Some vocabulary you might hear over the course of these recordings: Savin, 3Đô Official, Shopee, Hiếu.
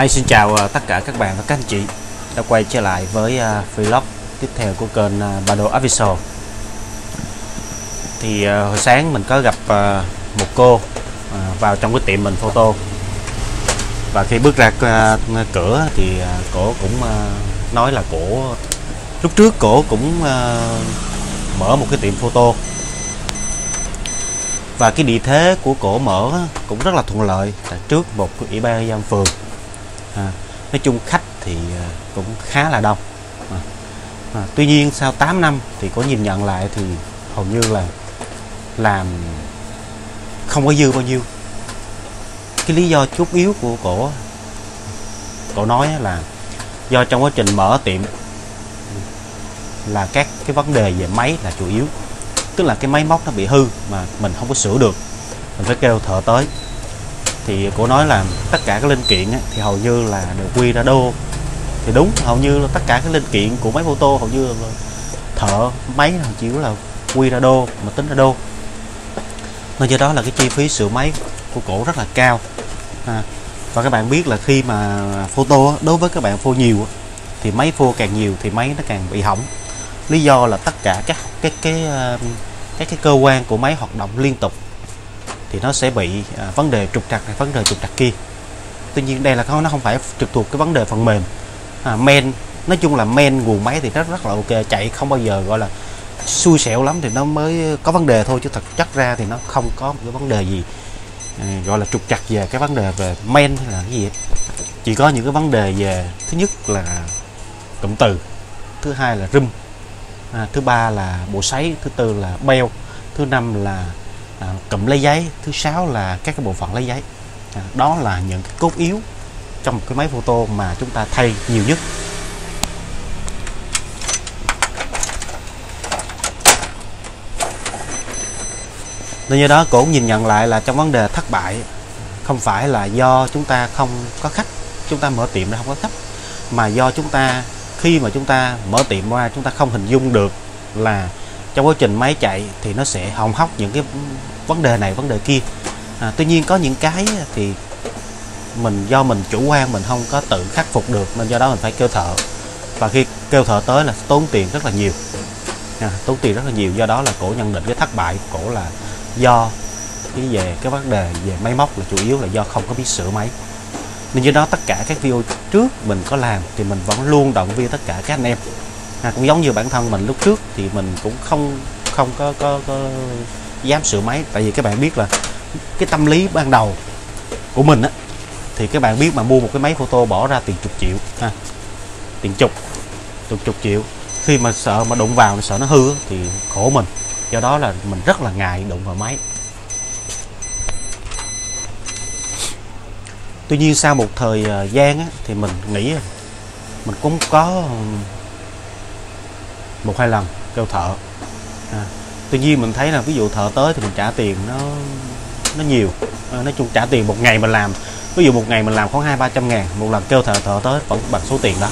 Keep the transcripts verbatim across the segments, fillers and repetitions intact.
Hi, xin chào tất cả các bạn và các anh chị đã quay trở lại với vlog tiếp theo của kênh ba Đô Official. Thì hồi sáng mình có gặp một cô vào trong cái tiệm mình photo, và khi bước ra cửa thì cổ cũng nói là cổ lúc trước cổ cũng mở một cái tiệm photo, và cái địa thế của cổ mở cũng rất là thuận lợi, là trước một cái ủy ban nhân dân phường. À, nói chung khách thì cũng khá là đông. à, à, Tuy nhiên sau tám năm thì có nhìn nhận lại thì hầu như là làm không có dư bao nhiêu. Cái lý do chút yếu của cổ cổ nói là do trong quá trình mở tiệm là các cái vấn đề về máy là chủ yếu, tức là cái máy móc nó bị hư mà mình không có sửa được, mình phải kêu thợ tới. Thì cổ nói là tất cả các linh kiện ấy, thì hầu như là đều quy ra đô. Thì đúng, hầu như là tất cả các linh kiện của máy photo hầu như là thợ máy chỉ là quy ra đô mà tính ra đô, nên do đó là cái chi phí sửa máy của cổ rất là cao. à, Và các bạn biết là khi mà photo, đối với các bạn phô nhiều thì máy phô càng nhiều thì máy nó càng bị hỏng. Lý do là tất cả các cái cái các cái cơ quan của máy hoạt động liên tục thì nó sẽ bị à, vấn đề trục trặc này, vấn đề trục trặc kia. Tuy nhiên đây là không, nó không phải trực thuộc cái vấn đề phần mềm. à, Men, nói chung là men nguồn máy thì rất rất là ok, chạy không bao giờ gọi là xui xẻo lắm thì nó mới có vấn đề thôi, chứ thật chắc ra thì nó không có một cái vấn đề gì à, gọi là trục trặc về cái vấn đề về men hay là cái gì. Chỉ có những cái vấn đề về, thứ nhất là cụm từ, thứ hai là rim, à, thứ ba là bộ sấy, thứ tư là beo, thứ năm là À, cụm lấy giấy, thứ sáu là các cái bộ phận lấy giấy. à, Đó là những cái cốt yếu trong một cái máy photo mà chúng ta thay nhiều nhất. Nên do đó cổ nhìn nhận lại là trong vấn đề thất bại không phải là do chúng ta không có khách, chúng ta mở tiệm ra không có khách, mà do chúng ta khi mà chúng ta mở tiệm ra chúng ta không hình dung được là trong quá trình máy chạy thì nó sẽ hỏng hóc những cái vấn đề này vấn đề kia. à, Tuy nhiên có những cái thì mình do mình chủ quan, mình không có tự khắc phục được, nên do đó mình phải kêu thợ, và khi kêu thợ tới là tốn tiền rất là nhiều. à, Tốn tiền rất là nhiều, do đó là cổ nhận định cái thất bại của cổ là do cái về cái vấn đề về máy móc là chủ yếu là do không có biết sửa máy. Nên do đó tất cả các video trước mình có làm thì mình vẫn luôn động viên tất cả các anh em. À, cũng giống như bản thân mình lúc trước thì mình cũng không không có, có, có dám sửa máy, tại vì các bạn biết là cái tâm lý ban đầu của mình á, thì các bạn biết mà mua một cái máy photo bỏ ra tiền chục triệu, ha, tiền chục chục chục triệu, khi mà sợ mà đụng vào sợ nó hư thì khổ mình, do đó là mình rất là ngại đụng vào máy. Tuy nhiên sau một thời gian á, thì mình nghĩ mình cũng có một hai lần kêu thợ. à, Tuy nhiên mình thấy là ví dụ thợ tới thì mình trả tiền nó nó nhiều. à, Nói chung trả tiền một ngày mình làm, ví dụ một ngày mình làm khoảng hai ba trăm ngàn, một lần kêu thợ thợ tới vẫn bằng số tiền đó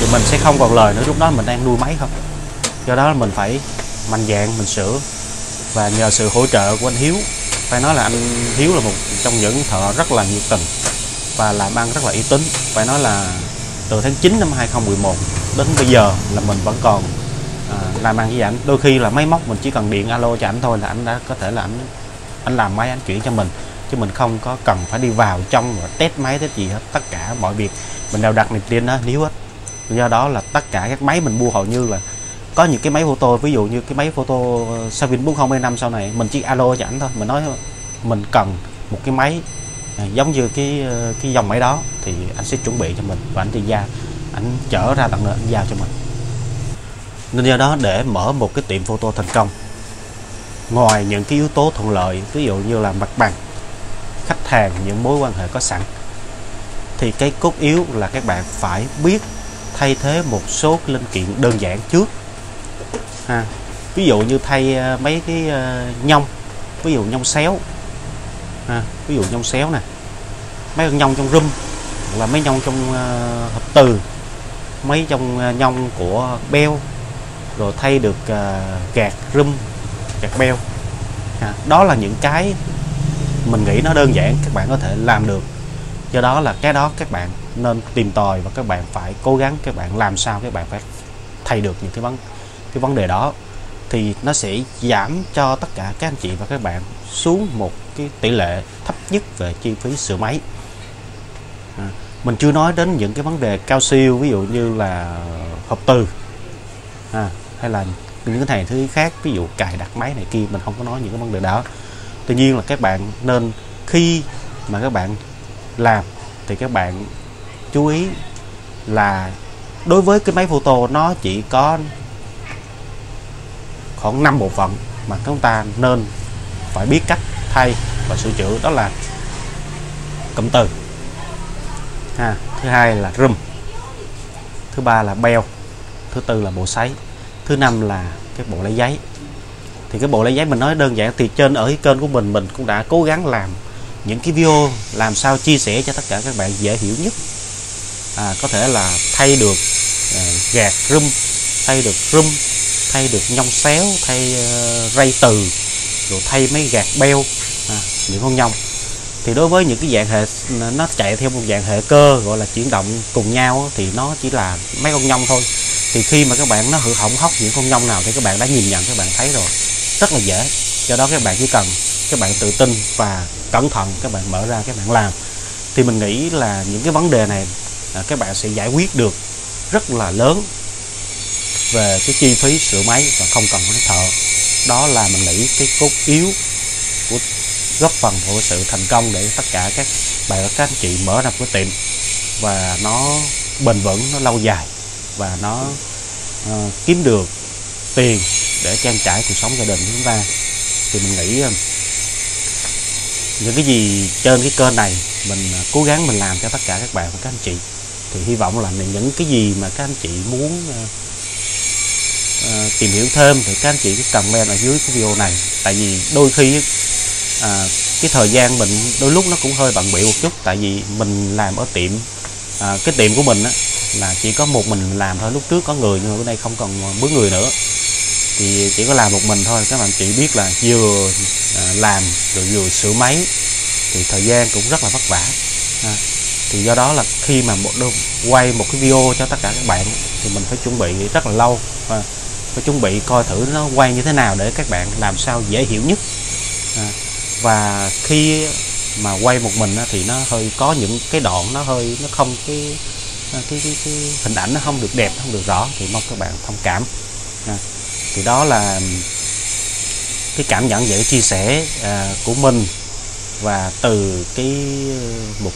thì mình sẽ không còn lời nữa, lúc đó mình đang nuôi máy không. Do đó mình phải mạnh dạn mình sửa, và nhờ sự hỗ trợ của anh Hiếu, phải nói là anh Hiếu là một trong những thợ rất là nhiệt tình và làm ăn rất là uy tín. Phải nói là từ tháng chín năm hai không một một đến bây giờ là mình vẫn còn à, làm ăn với ảnh. Đôi khi là máy móc mình chỉ cần điện alo cho ảnh thôi là ảnh đã có thể là ảnh ảnh làm máy, ảnh chuyển cho mình, chứ mình không có cần phải đi vào trong và test máy test gì hết. Tất cả mọi việc mình đều đặt niềm tin đó Hiếu hết. Do đó là tất cả các máy mình mua hầu như là có những cái máy photo, ví dụ như cái máy photo Savin bốn không hai năm sau này, mình chỉ alo cho ảnh thôi, mình nói mình cần một cái máy à, giống như cái cái dòng máy đó thì anh sẽ chuẩn bị cho mình, và anh đi ra ảnh chở ra tận nơi anh giao cho mình. Nên do đó để mở một cái tiệm photo thành công, ngoài những cái yếu tố thuận lợi ví dụ như là mặt bằng, khách hàng, những mối quan hệ có sẵn, thì cái cốt yếu là các bạn phải biết thay thế một số linh kiện đơn giản trước. ha. Ví dụ như thay mấy cái nhông, ví dụ nhông xéo, ha. ví dụ nhông xéo nè, mấy con nhông trong rum, là mấy nhông trong uh, hộp từ, mấy trong uh, nhông của beo, rồi thay được uh, gạt rum, gạt beo. à, Đó là những cái mình nghĩ nó đơn giản, các bạn có thể làm được. Do đó là cái đó các bạn nên tìm tòi và các bạn phải cố gắng, các bạn làm sao các bạn phải thay được những cái vấn cái vấn đề đó, thì nó sẽ giảm cho tất cả các anh chị và các bạn xuống một cái tỷ lệ thấp nhất về chi phí sửa máy. À, mình chưa nói đến những cái vấn đề cao siêu, ví dụ như là hộp từ à, hay là những cái này thứ khác, ví dụ cài đặt máy này kia, mình không có nói những cái vấn đề đó. Tuy nhiên là các bạn nên khi mà các bạn làm thì các bạn chú ý là đối với cái máy photo nó chỉ có khoảng năm bộ phận mà chúng ta nên phải biết cách thay và sửa chữa, đó là cụm từ ha, thứ hai là room, thứ ba là bell, thứ tư là bộ sấy, thứ năm là cái bộ lấy giấy. Thì cái bộ lấy giấy mình nói đơn giản, thì trên ở cái kênh của mình mình cũng đã cố gắng làm những cái video làm sao chia sẻ cho tất cả các bạn dễ hiểu nhất. À, có thể là thay được uh, gạt room, thay được room, thay được nhông xéo, thay uh, ray từ, rồi thay mấy gạt beo, à, những con nhông. Thì đối với những cái dạng hệ nó chạy theo một dạng hệ cơ gọi là chuyển động cùng nhau thì nó chỉ là mấy con nhông thôi. Thì khi mà các bạn nó hư hỏng hóc những con nhông nào thì các bạn đã nhìn nhận, các bạn thấy rồi, rất là dễ. Do đó các bạn chỉ cần các bạn tự tin và cẩn thận, các bạn mở ra các bạn làm, thì mình nghĩ là những cái vấn đề này à, các bạn sẽ giải quyết được rất là lớn về cái chi phí sửa máy và không cần phải thợ. Đó là mình nghĩ cái cốt yếu của góp phần của sự thành công để tất cả các bạn các anh chị mở ra một cái tiệm và nó bền vững, nó lâu dài và nó uh, kiếm được tiền để trang trải cuộc sống gia đình của chúng ta. Thì mình nghĩ uh, những cái gì trên cái kênh này mình uh, cố gắng mình làm cho tất cả các bạn và các anh chị, thì hy vọng là những cái gì mà các anh chị muốn uh, uh, tìm hiểu thêm thì các anh chị cứ comment ở dưới cái video này. Tại vì đôi khi uh, cái thời gian mình đôi lúc nó cũng hơi bận bịu một chút, tại vì mình làm ở tiệm uh, cái tiệm của mình á, là chỉ có một mình làm thôi. Lúc trước có người nhưng mà bữa nay không còn bốn người nữa, thì chỉ có làm một mình thôi. Các bạn chị biết là vừa làm rồi vừa sửa máy thì thời gian cũng rất là vất vả. À, thì do đó là khi mà một quay một cái video cho tất cả các bạn thì mình phải chuẩn bị rất là lâu, à, phải chuẩn bị coi thử nó quay như thế nào để các bạn làm sao dễ hiểu nhất. À, và khi mà quay một mình thì nó hơi có những cái đoạn nó hơi nó không cái Cái, cái, cái hình ảnh nó không được đẹp, không được rõ, thì mong các bạn thông cảm. À, thì đó là cái cảm nhận dễ chia sẻ à, của mình và từ cái một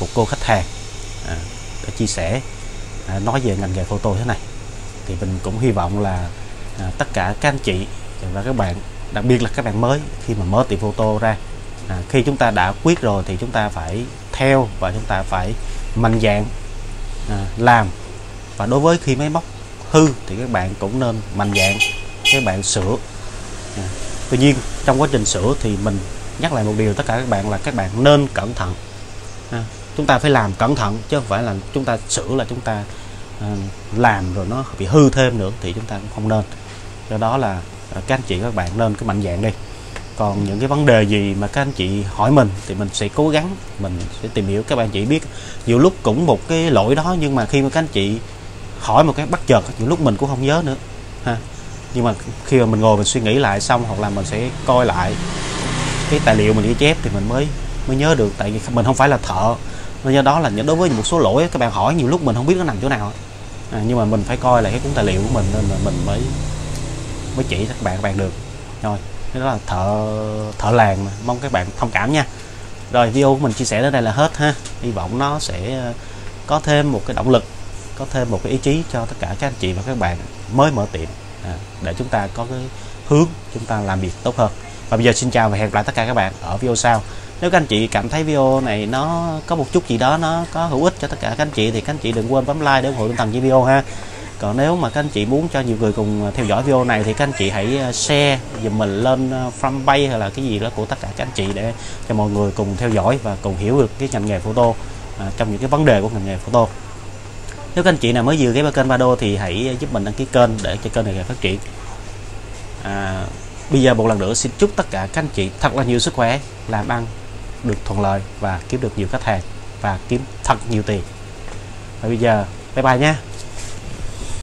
một cô khách hàng à, để chia sẻ à, nói về ngành nghề photo thế này. Thì mình cũng hy vọng là à, tất cả các anh chị và các bạn, đặc biệt là các bạn mới khi mà mở tiệm photo ra, à, khi chúng ta đã quyết rồi thì chúng ta phải theo và chúng ta phải mạnh dạn À, làm. Và đối với khi máy móc hư thì các bạn cũng nên mạnh dạn các bạn sửa. À, tuy nhiên trong quá trình sửa thì mình nhắc lại một điều tất cả các bạn là các bạn nên cẩn thận. À, chúng ta phải làm cẩn thận chứ không phải là chúng ta sửa là chúng ta à, làm rồi nó bị hư thêm nữa thì chúng ta cũng không nên. Do đó là à, các anh chị các bạn nên cứ mạnh dạn đi. Còn những cái vấn đề gì mà các anh chị hỏi mình thì mình sẽ cố gắng, mình sẽ tìm hiểu các bạn chị biết. Nhiều lúc cũng một cái lỗi đó nhưng mà khi mà các anh chị hỏi một cái bất chợt, nhiều lúc mình cũng không nhớ nữa ha. Nhưng mà khi mà mình ngồi mình suy nghĩ lại xong, hoặc là mình sẽ coi lại cái tài liệu mình ghi chép thì mình mới mới nhớ được. Tại vì mình không phải là thợ, nên do đó là đối với một số lỗi các bạn hỏi nhiều lúc mình không biết nó nằm chỗ nào. À, nhưng mà mình phải coi lại cái cuốn tài liệu của mình nên là mình mới mới chỉ các bạn các bạn được. Rồi, đó là thợ thợ làng mà. Mong các bạn thông cảm nha. Rồi, video của mình chia sẻ đến đây là hết ha. Hy vọng nó sẽ có thêm một cái động lực, có thêm một cái ý chí cho tất cả các anh chị và các bạn mới mở tiệm, à, để chúng ta có cái hướng chúng ta làm việc tốt hơn. Và bây giờ xin chào và hẹn gặp lại tất cả các bạn ở video sau. Nếu các anh chị cảm thấy video này nó có một chút gì đó nó có hữu ích cho tất cả các anh chị thì các anh chị đừng quên bấm like để ủng hộ tinh thần video ha. Còn nếu mà các anh chị muốn cho nhiều người cùng theo dõi video này thì các anh chị hãy share dùm mình lên fanpage hay là cái gì đó của tất cả các anh chị để cho mọi người cùng theo dõi và cùng hiểu được cái ngành nghề photo, à, trong những cái vấn đề của ngành nghề photo. Nếu các anh chị nào mới vừa ghé vào kênh ba Đô thì hãy giúp mình đăng ký kênh để cho kênh này phát triển. À, bây giờ một lần nữa xin chúc tất cả các anh chị thật là nhiều sức khỏe, làm ăn được thuận lợi và kiếm được nhiều khách hàng. và kiếm thật nhiều tiền. Và bây giờ bye bye nha.